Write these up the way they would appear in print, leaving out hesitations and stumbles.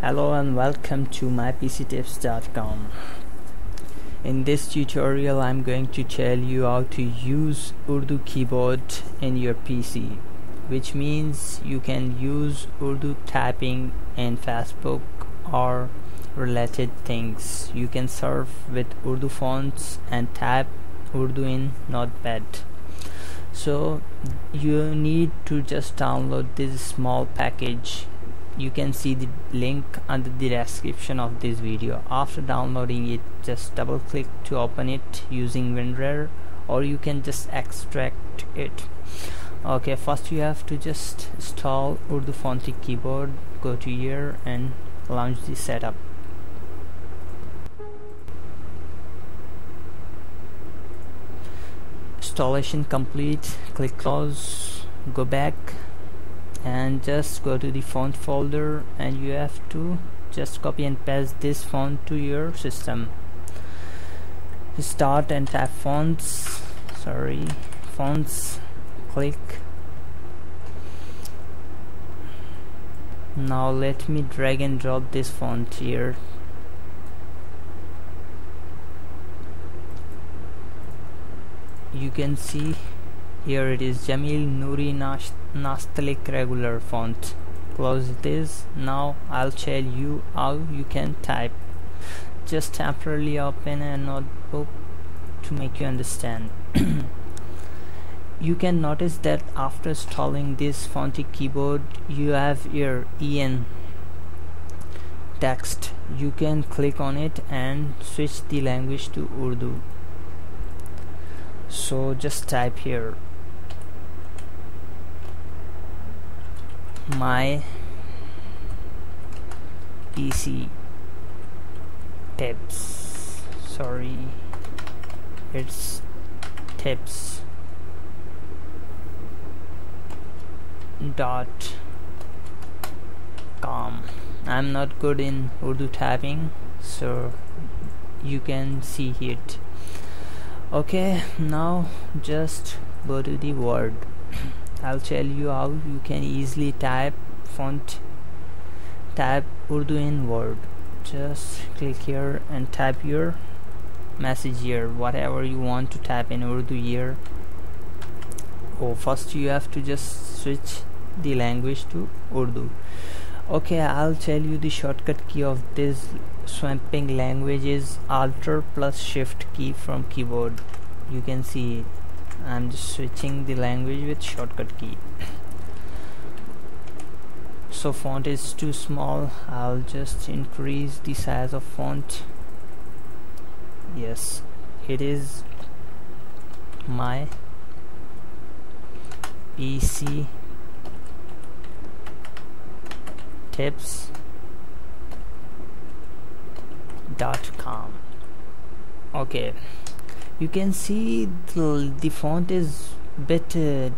Hello and welcome to mypctips.com. In this tutorial I'm going to tell you how to use Urdu keyboard in your PC, which means you can use Urdu typing in Facebook or related things. You can surf with Urdu fonts and type Urdu in Notepad. So you need to just download this small package. You can see the link under the description of this video. After downloading it, just double click to open it using WinRare, or you can just extract it. Okay, first you have to just install Urdu Fontic keyboard. Go to here and launch the setup. Installation complete. Click close, go back and just go to the font folder, and you have to just copy and paste this font to your system. Start and type fonts. Click. Now let me drag and drop this font here. You can see here it is, Jameel Noori Nastaliq regular font. Close this. Now I'll tell you how you can type. Just temporarily open a notebook to make you understand. You can notice that after installing this Fontic keyboard, you have your EN text. You can click on it and switch the language to Urdu. So just type here my PC tips. It's tips .com. I'm not good in Urdu typing, so you can see it. Okay, now just go to the Word. I'll tell you how you can easily type Urdu in Word. Just click here and type your message here, whatever you want to type in Urdu here. Oh, first you have to just switch the language to Urdu. Okay, I'll tell you the shortcut key of this swapping language is Alt+Shift key from keyboard. You can see I'm just switching the language with shortcut key. So font is too small, I'll just increase the size of font. Yes, it is my PC tips.com. Okay, you can see the font is bit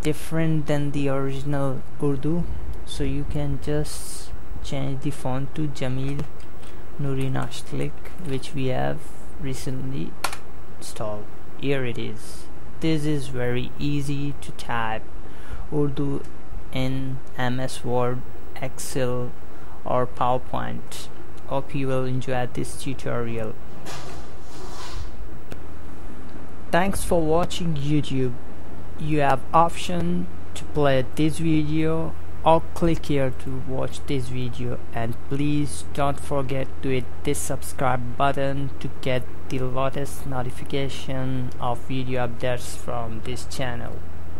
different than the original Urdu, so you can just change the font to Jameel Noori Nastaliq, which we have recently installed. Here it is. This is very easy to type Urdu in MS Word, Excel or PowerPoint. Hope you will enjoy this tutorial. Thanks for watching YouTube. You have option to play this video or click here to watch this video, and please don't forget to hit this subscribe button to get the latest notification of video updates from this channel.